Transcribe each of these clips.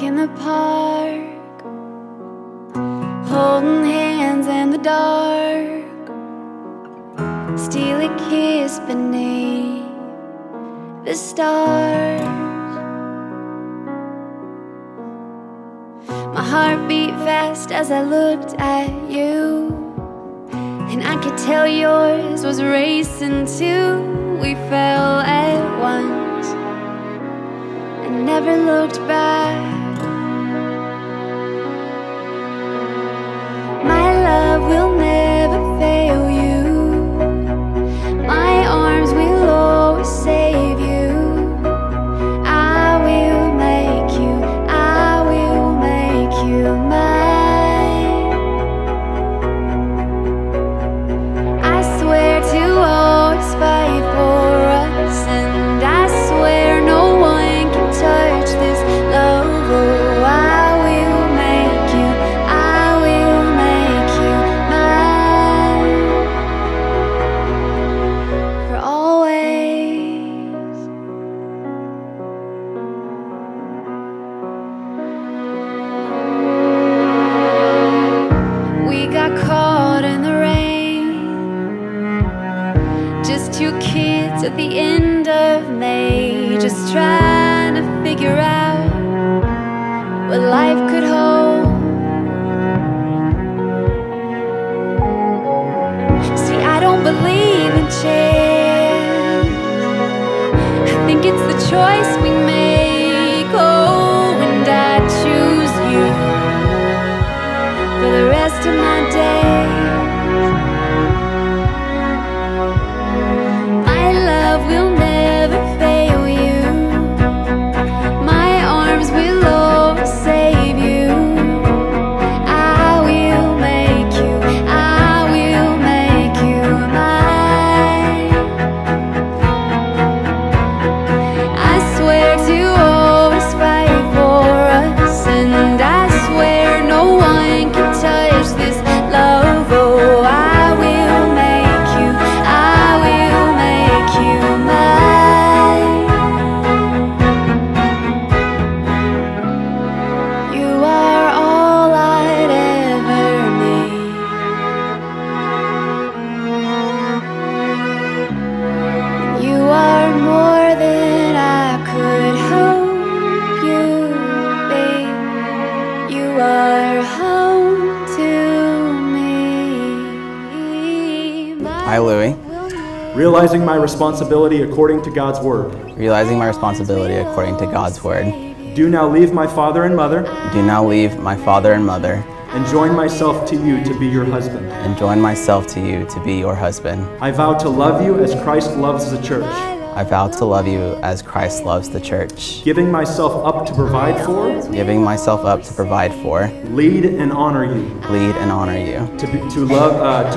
walk in the park, holding hands in the dark, steal a kiss beneath the stars. My heart beat fast as I looked at you, and I could tell yours was racing too. We fell at once, never looked back. My love will never fail you, my arms will always save you. I will make you, I will make you mine. I swear to always fight for us, and I swear no touch this love, oh, I will make you, I will make you mine, for always. We got caught in the rain, just two kids at the end of May, just try to figure out what life could hold. See, I don't believe in chance, I think it's the choice we make. Oh, and I choose you for the rest of my days. My love will never fail you, realizing my responsibility according to God's word. Realizing my responsibility according to God's word. Do now leave my father and mother. Do now leave my father and mother. And join myself to you to be your husband. And join myself to you to be your husband. I vow to love you as Christ loves the church. I vow to love you as Christ loves the church. Giving myself up to provide for. Giving myself up to provide for. Lead and honor you. Lead and honor you. To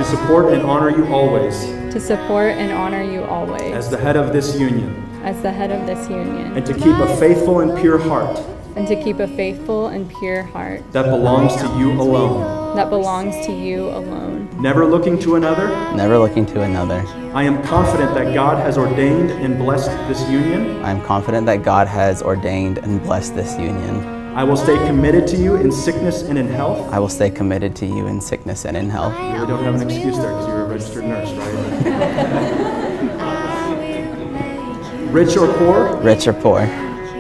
support and honor you always. To support and honor you always. As the head of this union. As the head of this union. And to keep a faithful and pure heart. And to keep a faithful and pure heart. That belongs to you alone. That belongs to you alone. Never looking to another. Never looking to another. I am confident that God has ordained and blessed this union. I am confident that God has ordained and blessed this union. I will stay committed to you in sickness and in health. I will stay committed to you in sickness and in health. You really don't have an excuse there because you're a registered nurse, right? Rich or poor. Rich or poor.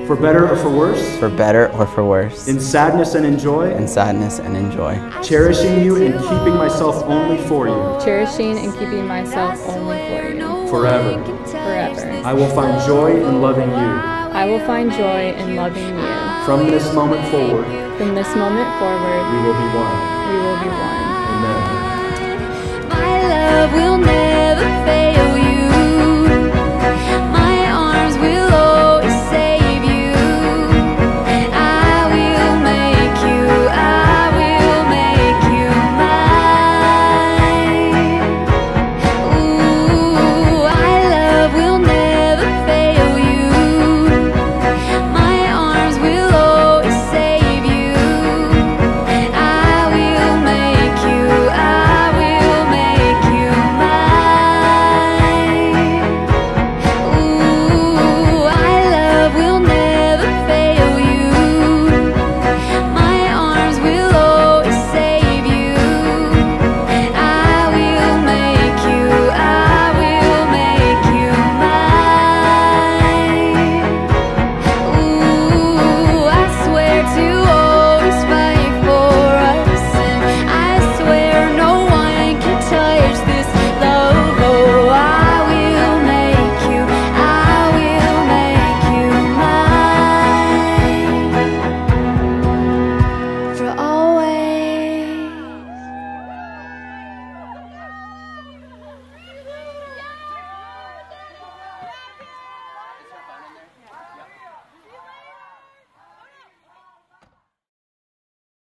For better or for worse. For better or for worse. In sadness and in joy. In sadness and in joy. Cherishing you and keeping myself only for you. Cherishing and keeping myself only for you. Forever. Forever. I will find joy in loving you. I will find joy in loving you. From this moment forward. From this moment forward. We will be one. We will be one. Amen. My love will never fade.